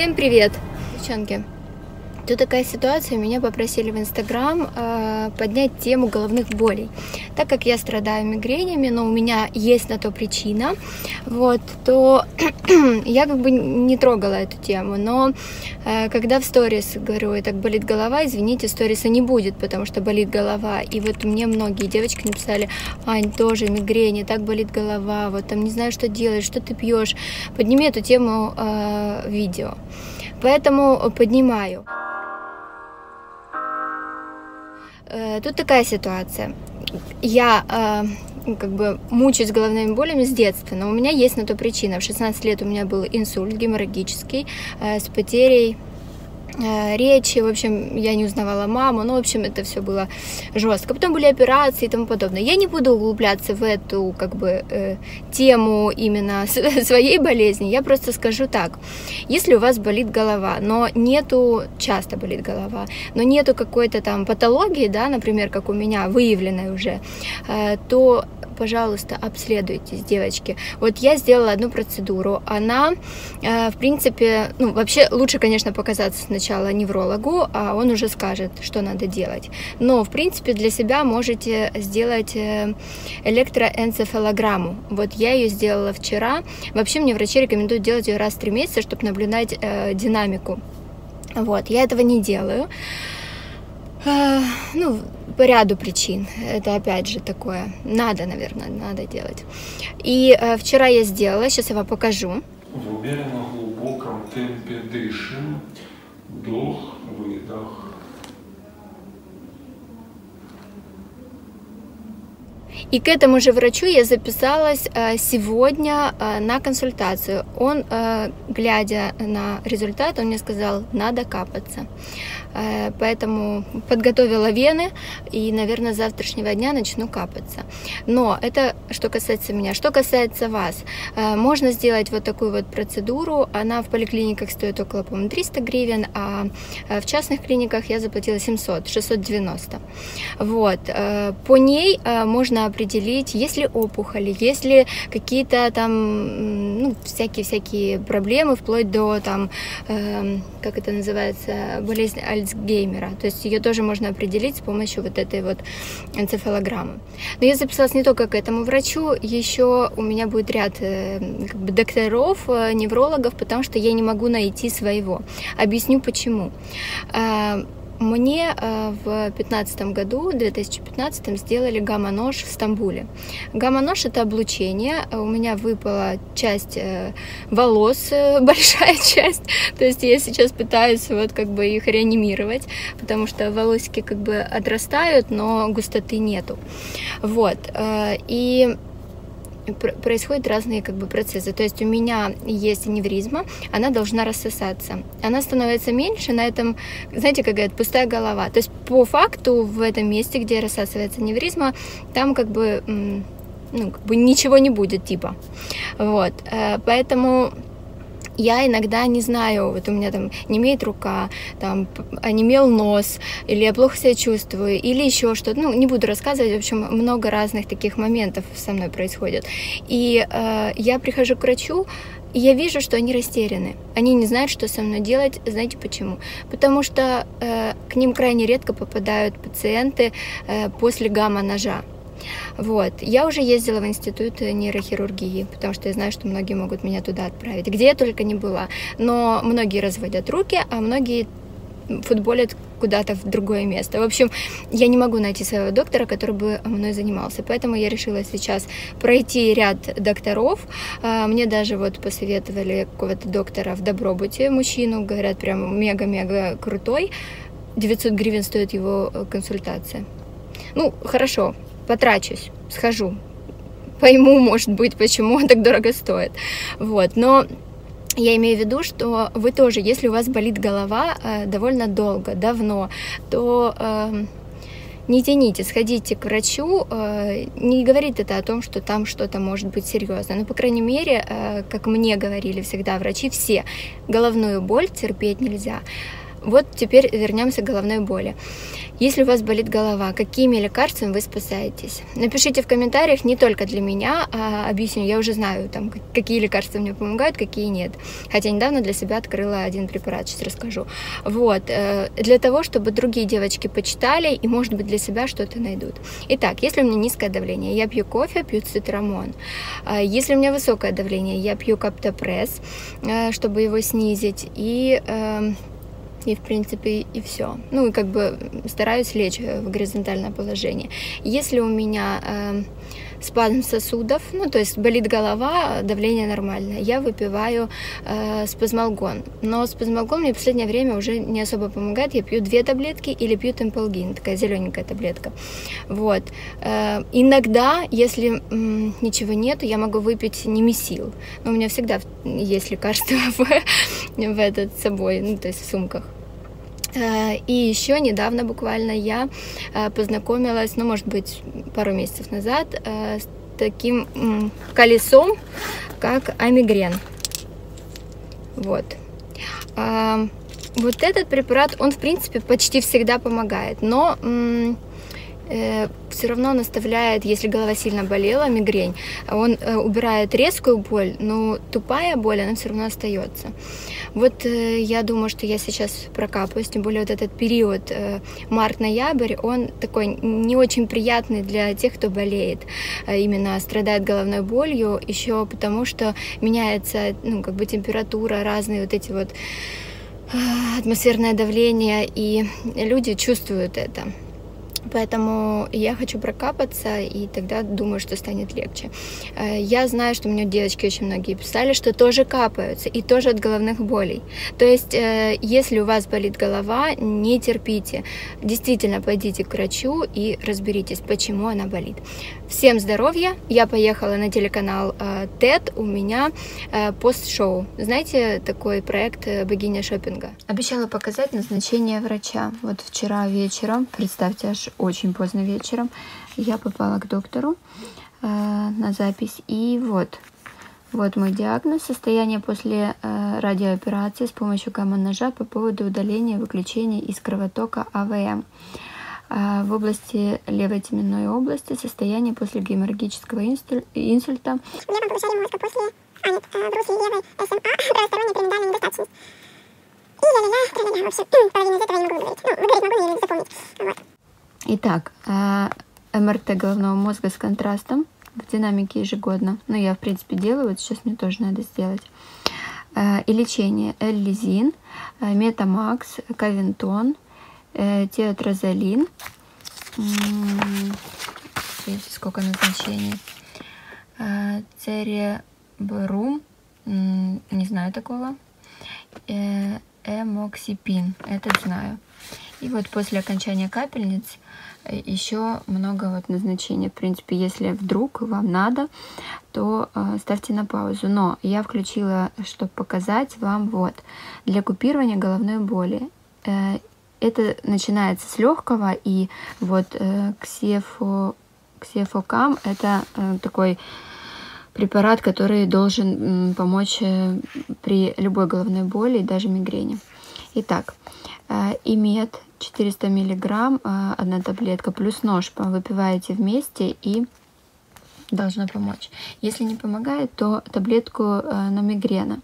Всем привет, девчонки! Тут такая ситуация, меня попросили в Instagram поднять тему головных болей. Так как я страдаю мигренями, но у меня есть на то причина, вот, то я как бы не трогала эту тему. Но когда в сторис говорю, и так болит голова, извините, сториса не будет, потому что болит голова. И вот мне многие девочки написали: Ань, тоже мигрени, так болит голова, вот там не знаю, что делать, что ты пьешь. Подними эту тему видео. Поэтому поднимаю. Тут такая ситуация. Я как бы мучаюсь головными болями с детства, но у меня есть на то причина. В 16 лет у меня был инсульт геморрагический с потерей речи, в общем, я не узнавала маму, ну, в общем, это все было жестко. Потом были операции и тому подобное. Я не буду углубляться в эту, как бы, тему именно своей болезни, я просто скажу так. Если у вас болит голова, но нету, часто болит голова, но нету какой-то там патологии, да, например, как у меня, выявленной уже, то, пожалуйста, обследуйтесь, девочки. Вот я сделала одну процедуру, она, в принципе, ну, вообще лучше, конечно, показаться сначала неврологу, а он уже скажет, что надо делать. Но, в принципе, для себя можете сделать электроэнцефалограмму. Вот я ее сделала вчера. Вообще мне врачи рекомендуют делать ее раз в 3 месяца, чтобы наблюдать динамику. Вот, я этого не делаю. Ну, по ряду причин. Это опять же такое. Надо, наверное, надо делать. И вчера я сделала, сейчас я вам покажу. В умеренно глубоком темпе дышим. Вдох, выдох. И к этому же врачу я записалась сегодня на консультацию. Он, глядя на результат, он мне сказал, надо капаться. Поэтому подготовила вены и, наверное, с завтрашнего дня начну капаться. Но это что касается меня. Что касается вас, можно сделать вот такую вот процедуру. Она в поликлиниках стоит около, по-моему, 300 гривен, а в частных клиниках я заплатила 700, 690. Вот. По ней можно определить, есть ли опухоли, есть ли какие-то там, ну, всякие проблемы, вплоть до там, как это называется, болезнь Альцгеймера. То есть ее тоже можно определить с помощью вот этой вот энцефалограммы. Но я записалась не только к этому врачу, еще у меня будет ряд как бы докторов, неврологов, потому что я не могу найти своего. Объясню почему. Мне в 2015 году сделали гамма-нож в Стамбуле. Гамма-нож — это облучение. У меня выпала часть волос, большая часть. То есть я сейчас пытаюсь вот как бы их реанимировать, потому что волосики как бы отрастают, но густоты нету. Вот. И происходят разные как бы процессы. То есть у меня есть аневризма, она должна рассосаться. Она становится меньше на этом, знаете, как говорят, пустая голова. То есть по факту в этом месте, где рассасывается аневризма, там как бы, ну, как бы ничего не будет, типа. Вот. Поэтому я иногда не знаю, вот у меня там немеет рука, там онемел нос, или я плохо себя чувствую, или еще что-то. Ну, не буду рассказывать, в общем, много разных таких моментов со мной происходит. И я прихожу к врачу, и я вижу, что они растеряны. Они не знают, что со мной делать. Знаете почему? Потому что к ним крайне редко попадают пациенты после гамма-ножа. Вот. Я уже ездила в институт нейрохирургии, потому что я знаю, что многие могут меня туда отправить, где я только не была. Но многие разводят руки, а многие футболят куда-то в другое место. В общем, я не могу найти своего доктора, который бы мной занимался. Поэтому я решила сейчас пройти ряд докторов. Мне даже вот посоветовали какого-то доктора в Добробуте, мужчину, говорят, прям мега-мега крутой. 900 гривен стоит его консультация. Ну, хорошо. Потрачусь, схожу, пойму, может быть, почему он так дорого стоит. Вот. Но я имею в виду, что вы тоже, если у вас болит голова довольно долго, давно, то не тяните, сходите к врачу. Не говорит это о том, что там что-то может быть серьезно. Но, по крайней мере, как мне говорили всегда врачи, все, головную боль терпеть нельзя. Вот теперь вернемся к головной боли. Если у вас болит голова, какими лекарствами вы спасаетесь? Напишите в комментариях, не только для меня, а объясню, я уже знаю, там, какие лекарства мне помогают, какие нет. Хотя недавно для себя открыла один препарат, сейчас расскажу. Вот, для того, чтобы другие девочки почитали и, может быть, для себя что-то найдут. Итак, если у меня низкое давление, я пью кофе, пью цитрамон. Если у меня высокое давление, я пью каптопресс, чтобы его снизить, и в принципе и все. Ну и как бы стараюсь лечь в горизонтальное положение. Если у меня спазм сосудов, ну то есть болит голова, давление нормальное, я выпиваю спазмолгон. Но спазмолгон мне в последнее время уже не особо помогает. Я пью 2 таблетки или пью темпалгин, такая зелененькая таблетка. Вот. Иногда, если ничего нету, я могу выпить немесил. Но у меня всегда есть лекарства в этот с собой, ну то есть в сумках. И еще недавно буквально я познакомилась, ну, может быть, пару месяцев назад, с таким колесом, как Амигрен. Вот. Вот этот препарат, он, в принципе, почти всегда помогает, но все равно он оставляет, если голова сильно болела, мигрень, он убирает резкую боль, но тупая боль, она все равно остается. Вот я думаю, что я сейчас прокапаюсь, тем более вот этот период март-ноябрь, он такой не очень приятный для тех, кто болеет, именно страдает головной болью, еще потому что меняется, ну, как бы температура, разные вот эти вот атмосферное давление, и люди чувствуют это. Поэтому я хочу прокапаться, и тогда думаю, что станет легче. Я знаю, что мне девочки очень многие писали, что тоже капаются, и тоже от головных болей. То есть, если у вас болит голова, не терпите. Действительно, пойдите к врачу и разберитесь, почему она болит. Всем здоровья! Я поехала на телеканал TED, у меня пост-шоу. Знаете, такой проект «Богиня шопинга». Обещала показать назначение врача. Вот вчера вечером, представьте, аж очень поздно вечером, я попала к доктору на запись. И вот мой диагноз. Состояние после радиооперации с помощью гамма-ножа по поводу удаления и выключения из кровотока АВМ. В области левой теменной области состояние после геморрагического инсульта. Левом полушарии мозга после брусли левой СМА, правосторонняя пирамидальная недостаточность. И я в общем, половину из этого я не могу говорить. Ну, говорить могу, я не запомнить. Вот. Итак, МРТ головного мозга с контрастом в динамике ежегодно. Ну, я, в принципе, делаю, вот сейчас мне тоже надо сделать. И лечение. Лизин, Метамакс, Кавентон, Теотразалин. Видите, сколько назначений. Церебрум. Не знаю такого. Эмоксипин. Этот знаю. И вот после окончания капельниц еще много вот назначений. В принципе, если вдруг вам надо, то ставьте на паузу. Но я включила, чтобы показать вам вот. Для купирования головной боли. Это начинается с легкого, и вот ксефокам – это такой препарат, который должен помочь при любой головной боли и даже мигрени. Итак, имет 400 мг, 1 таблетка, плюс нож, выпиваете вместе и должно помочь. Если не помогает, то таблетку на мигрена.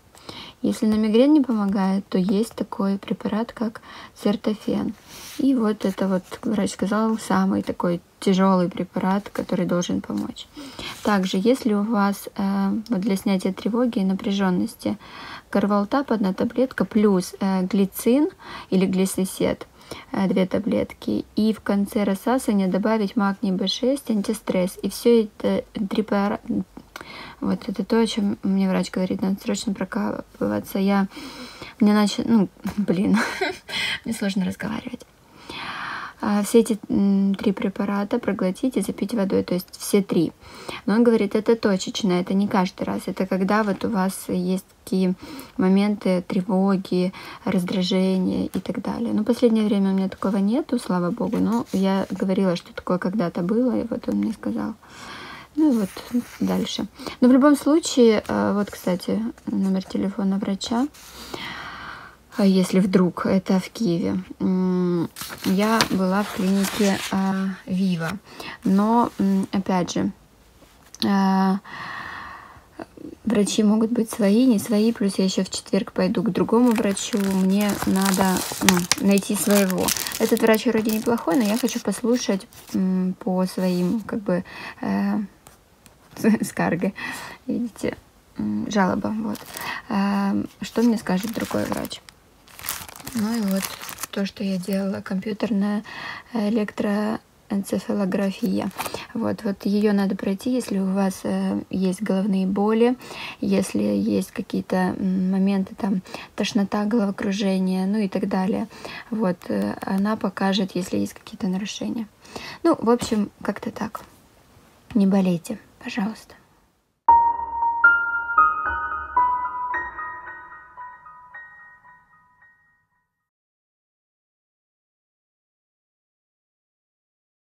Если на мигрень не помогает, то есть такой препарат, как сертофен. И вот это вот, врач сказал, самый такой тяжелый препарат, который должен помочь. Также, если у вас вот для снятия тревоги и напряженности карвалтоп, 1 таблетка, плюс глицин или глисисет, 2 таблетки. И в конце рассасывания добавить магний-Б6, антистресс. И все это препарат. Вот это то, о чем мне врач говорит, надо срочно прокапываться. Мне начал, ну, блин, мне сложно разговаривать. Все эти 3 препарата проглотить и запить водой, то есть все 3. Но он говорит, это точечно, это не каждый раз, это когда вот у вас есть такие моменты тревоги, раздражения и так далее. Но в последнее время у меня такого нету, слава богу, но я говорила, что такое когда-то было, и вот он мне сказал. Ну и вот дальше. Но в любом случае, вот, кстати, номер телефона врача, если вдруг, это в Киеве. я была в клинике Вива, но опять же врачи могут быть свои, не свои, плюс я еще в четверг пойду к другому врачу, мне надо найти своего. Этот врач вроде неплохой, но я хочу послушать по своим, как бы, скарге, видите, жалоба, вот, что мне скажет другой врач. Ну и вот то, что я делала, компьютерная электроэнцефалография. Вот ее надо пройти, если у вас есть головные боли, если есть какие-то моменты, там, тошнота, головокружение, ну и так далее. Вот, она покажет, если есть какие-то нарушения. Ну, в общем, как-то так. Не болейте, пожалуйста.